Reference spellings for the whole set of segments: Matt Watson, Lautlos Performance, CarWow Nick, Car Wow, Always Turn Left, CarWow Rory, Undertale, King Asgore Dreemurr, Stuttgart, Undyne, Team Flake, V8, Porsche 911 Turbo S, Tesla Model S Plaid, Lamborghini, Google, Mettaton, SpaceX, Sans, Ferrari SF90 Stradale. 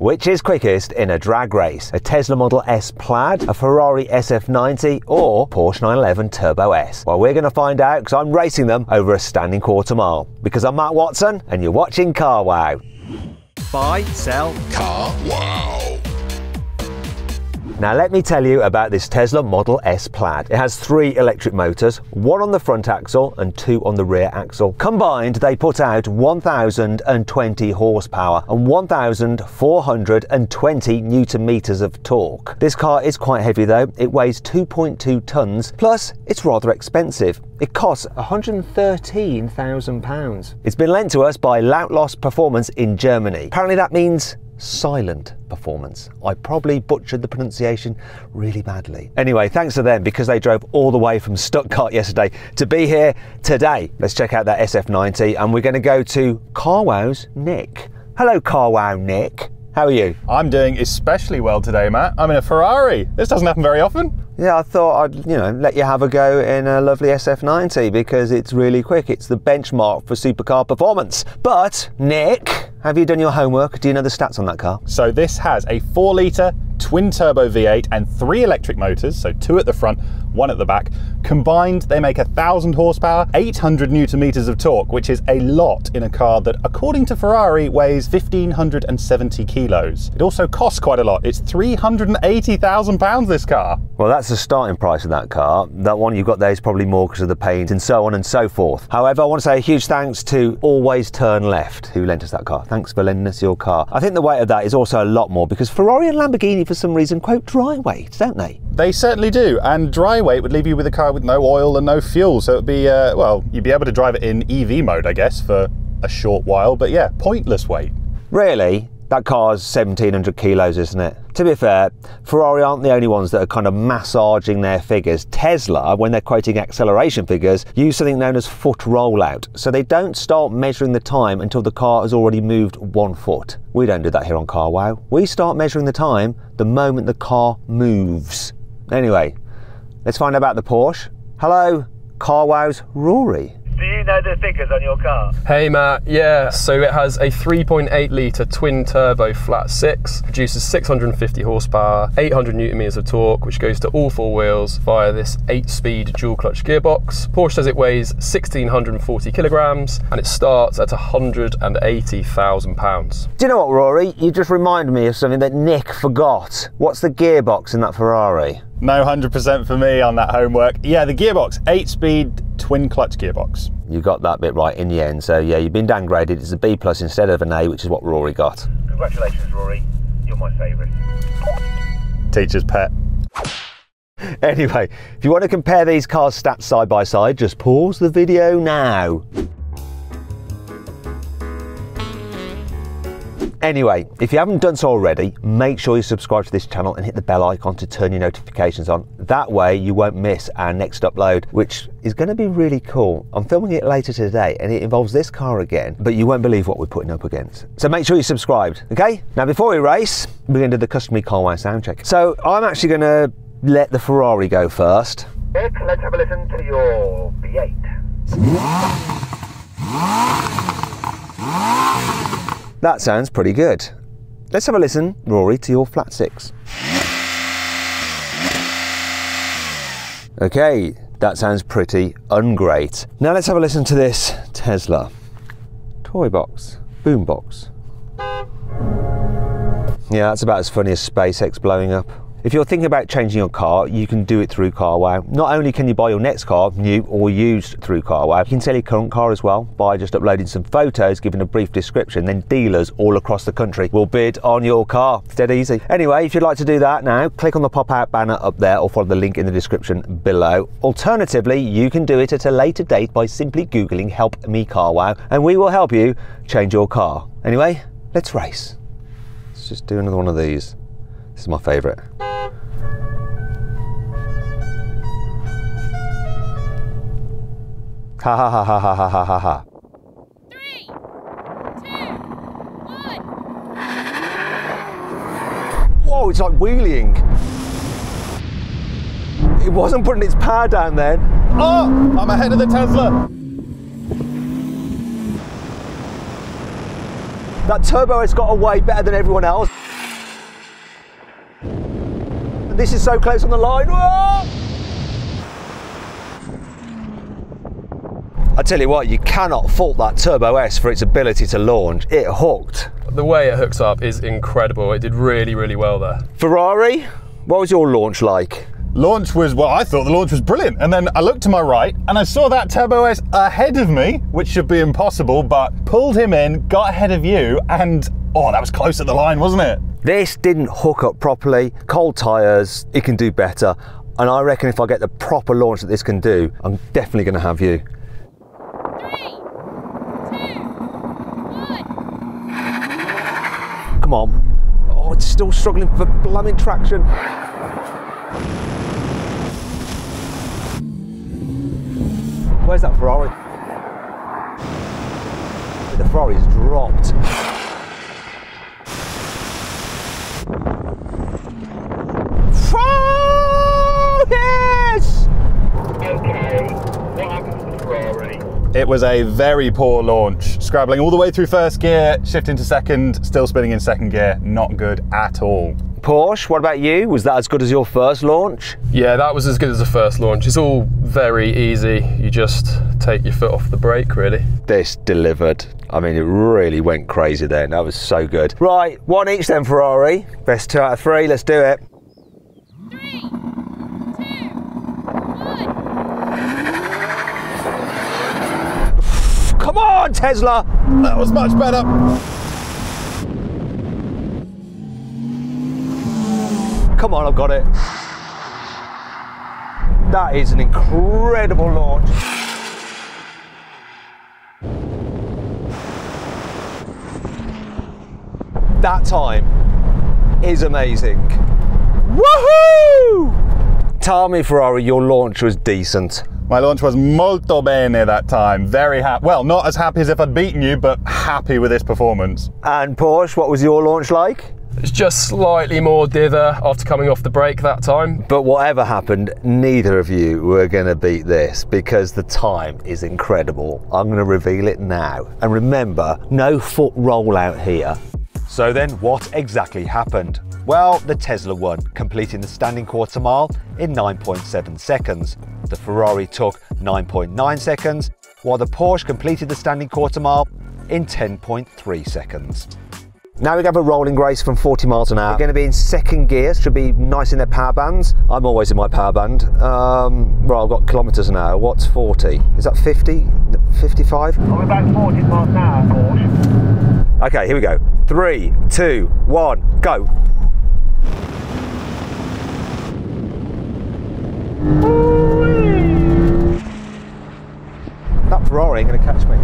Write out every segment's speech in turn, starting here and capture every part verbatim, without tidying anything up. Which is quickest in a drag race? A Tesla Model S Plaid, a Ferrari S F ninety, or Porsche nine eleven Turbo S? Well, we're going to find out because I'm racing them over a standing quarter mile. Because I'm Matt Watson and you're watching Car Wow. Buy, sell, Car Wow. Now let me tell you about this Tesla Model S Plaid. It has three electric motors, one on the front axle and two on the rear axle. Combined, they put out one thousand twenty horsepower and one thousand four hundred twenty newton meters of torque. This car is quite heavy though. It weighs two point two tons, plus it's rather expensive. It costs one hundred thirteen thousand pounds. It's been lent to us by Lautlos Performance in Germany. Apparently that means silent performance. I probably butchered the pronunciation really badly. Anyway, thanks to them because they drove all the way from Stuttgart yesterday to be here today. Let's check out that S F ninety and we're going to go to CarWow's Nick. Hello, CarWow Nick. How are you? I'm doing especially well today, Matt. I'm in a Ferrari. This doesn't happen very often. Yeah, I thought I'd, you know, let you have a go in a lovely S F ninety because it's really quick. It's the benchmark for supercar performance. But, Nick, have you done your homework? Do you know the stats on that car? So this has a four litre twin-turbo V eight and three electric motors, so two at the front, one at the back. Combined, they make one thousand horsepower, eight hundred newton-meters of torque, which is a lot in a car that, according to Ferrari, weighs one thousand five hundred seventy kilos. It also costs quite a lot. It's three hundred eighty thousand pounds, this car. Well, that's the starting price of that car. That one you've got there is probably more because of the paint and so on and so forth. However, I want to say a huge thanks to Always Turn Left, who lent us that car. Thanks for lending us your car. I think the weight of that is also a lot more because Ferrari and Lamborghini, for some reason, quote dry weight, don't they? They certainly do, and dry weight would leave you with a car with no oil and no fuel, so it'd be, uh, well, you'd be able to drive it in E V mode, I guess, for a short while, but yeah, pointless weight. Really? That car's seventeen hundred kilos, isn't it? To be fair, Ferrari aren't the only ones that are kind of massaging their figures. Tesla, when they're quoting acceleration figures, use something known as foot rollout. So they don't start measuring the time until the car has already moved one foot. We don't do that here on Car Wow. We start measuring the time the moment the car moves. Anyway, let's find out about the Porsche. Hello, Car Wow's Rory. Do you know the figures on your car? Hey Matt, yeah, so it has a three point eight litre twin turbo flat six, produces six hundred fifty horsepower, eight hundred newton meters of torque, which goes to all four wheels via this eight speed dual clutch gearbox. Porsche says it weighs one thousand six hundred forty kilograms and it starts at one hundred eighty thousand pounds. Do you know what, Rory? You just reminded me of something that Nick forgot. What's the gearbox in that Ferrari? No one hundred percent for me on that homework. Yeah, the gearbox, eight speed twin clutch gearbox. You got that bit right in the end, so yeah, you've been downgraded. It's a B plus instead of an A, which is what Rory got. Congratulations, Rory. You're my favourite. Teacher's pet. Anyway, if you want to compare these cars' stats side by side, just pause the video now. Anyway, if you haven't done so already, make sure you subscribe to this channel and hit the bell icon to turn your notifications on. That way you won't miss our next upload, which is going to be really cool. I'm filming it later today and it involves this car again, but you won't believe what we're putting up against. So make sure you're subscribed, okay? Now before we race, we're going to do the customary Car Wow sound check. So I'm actually going to let the Ferrari go first. Nick, let's have a listen to your V eight. That sounds pretty good. Let's have a listen, Rory, to your flat six. Okay, that sounds pretty ungreat. Now let's have a listen to this Tesla. Toy box, boom box. Yeah, that's about as funny as SpaceX blowing up. If you're thinking about changing your car, you can do it through Car Wow. Not only can you buy your next car, new or used, through Car Wow, you can sell your current car as well by just uploading some photos, giving a brief description, then dealers all across the country will bid on your car. It's dead easy. Anyway, if you'd like to do that now, click on the pop-out banner up there or follow the link in the description below. Alternatively, you can do it at a later date by simply Googling Help Me Car Wow and we will help you change your car. Anyway, let's race. Let's just do another one of these. This is my favourite. Ha ha ha ha ha ha ha ha. Three, two, one. Whoa, it's like wheeling. It wasn't putting its power down then. Oh, I'm ahead of the Tesla. That turbo has got away better than everyone else. And this is so close on the line. Whoa! I tell you what, you cannot fault that Turbo S for its ability to launch. It hooked. The way it hooks up is incredible. It did really, really well there. Ferrari, what was your launch like? Launch was, well, I thought the launch was brilliant. And then I looked to my right and I saw that Turbo S ahead of me, which should be impossible, but pulled him in, got ahead of you, and oh, that was close at the line, wasn't it? This didn't hook up properly. Cold tires, it can do better. And I reckon if I get the proper launch that this can do, I'm definitely gonna have you. three, two, one. Come on. Oh, it's still struggling for blooming traction. Where's that Ferrari? The Ferrari's dropped. Oh, yes! Okay, what happened to the Ferrari? It was a very poor launch. Scrabbling all the way through first gear, shifting to second, still spinning in second gear. Not good at all. Porsche, what about you? Was that as good as your first launch? Yeah, that was as good as the first launch. It's all very easy. You just take your foot off the brake, really. This delivered. I mean, it really went crazy then. That was so good. Right, one each then, Ferrari. Best two out of three, let's do it. Three, two, one. Come on, Tesla! That was much better. Come on, I've got it. That is an incredible launch. That time is amazing. Woohoo! Tell me, Ferrari, your launch was decent. My launch was molto bene that time. Very happy. Well, not as happy as if I'd beaten you, but happy with this performance. And Porsche, what was your launch like? It's just slightly more dither after coming off the brake that time. But whatever happened, neither of you were going to beat this because the time is incredible. I'm going to reveal it now. And remember, no foot roll out here. So then what exactly happened? Well, the Tesla won, completing the standing quarter mile in nine point seven seconds. The Ferrari took nine point nine seconds, while the Porsche completed the standing quarter mile in ten point three seconds. Now we're going to have a rolling race from forty miles an hour. We're going to be in second gear, should be nice in their power bands. I'm always in my power band. Um, well, I've got kilometres an hour. What's forty? Is that fifty? fifty-five? I'm about forty miles an hour, Porsche. Okay, here we go. Three, two, one, go. That Ferrari ain't going to catch me.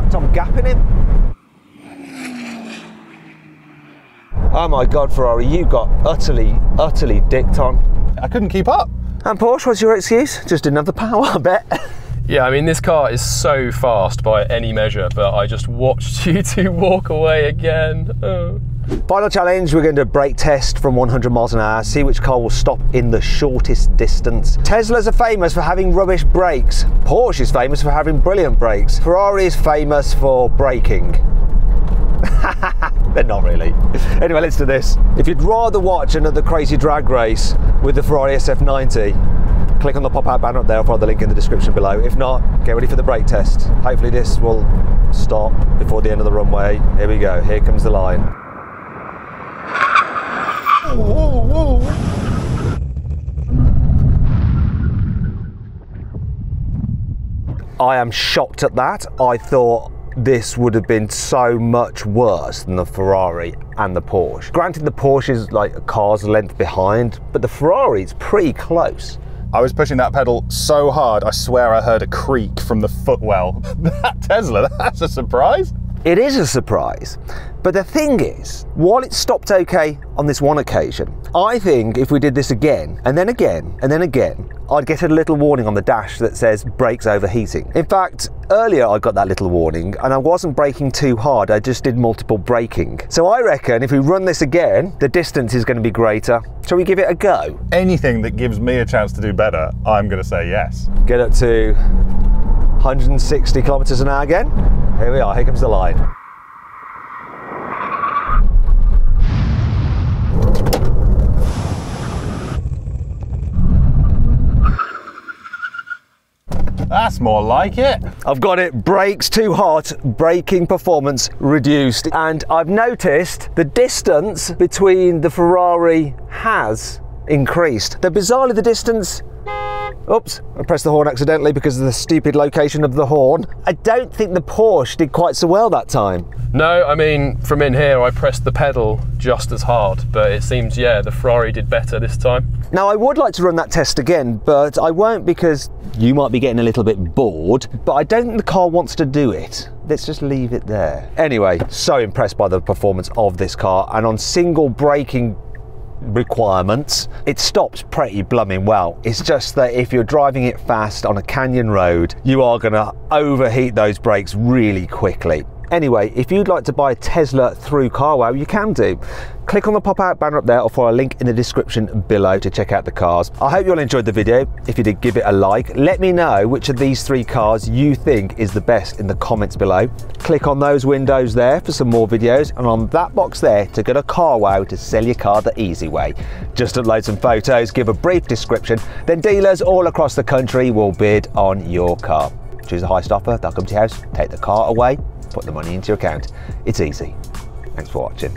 I'm gapping him. Oh my God, Ferrari, you got utterly, utterly dicked on. I couldn't keep up. And Porsche, what's your excuse? Just didn't have the power, I bet. Yeah, I mean, this car is so fast by any measure, but I just watched you two walk away again. Oh. Final challenge, we're going to brake test from one hundred miles an hour, see which car will stop in the shortest distance. Teslas are famous for having rubbish brakes. Porsche is famous for having brilliant brakes. Ferrari is famous for braking. They're not really. Anyway, let's do this. If you'd rather watch another crazy drag race with the Ferrari S F ninety, click on the pop-out banner up there. I'll find the link in the description below. If not, get ready for the brake test. Hopefully this will stop before the end of the runway. Here we go. Here comes the line. Whoa, whoa, whoa. I am shocked at that. I thought this would have been so much worse than the Ferrari and the Porsche. Granted, the Porsche is like a car's length behind, but the Ferrari is pretty close. I was pushing that pedal so hard, I swear I heard a creak from the footwell. That Tesla, that's a surprise. It is a surprise. But the thing is, while it stopped okay on this one occasion, I think if we did this again, and then again, and then again, I'd get a little warning on the dash that says brakes overheating. In fact, earlier I got that little warning and I wasn't braking too hard, I just did multiple braking. So I reckon if we run this again, the distance is going to be greater. Shall we give it a go? Anything that gives me a chance to do better, I'm going to say yes. Get up to one hundred sixty kilometers an hour again. Here we are, here comes the line. That's more like it. I've got it, brakes too hot, braking performance reduced. And I've noticed the distance between the Ferrari has increased. Though bizarrely the distance, oops, I pressed the horn accidentally because of the stupid location of the horn. I don't think the Porsche did quite so well that time. No, I mean, from in here, I pressed the pedal just as hard, but it seems, yeah, the Ferrari did better this time. Now, I would like to run that test again, but I won't because you might be getting a little bit bored, but I don't think the car wants to do it. Let's just leave it there. Anyway, so impressed by the performance of this car, and on single braking requirements, it stops pretty blooming well. It's just that if you're driving it fast on a canyon road, you are going to overheat those brakes really quickly. Anyway, if you'd like to buy a Tesla through CarWow, you can do. Click on the pop-out banner up there or follow a link in the description below to check out the cars. I hope you all enjoyed the video. If you did, give it a like. Let me know which of these three cars you think is the best in the comments below. Click on those windows there for some more videos and on that box there to go to CarWow to sell your car the easy way. Just upload some photos, give a brief description, then dealers all across the country will bid on your car. Choose the highest offer, they'll come to your house, take the car away, put the money into your account. It's easy. Thanks for watching.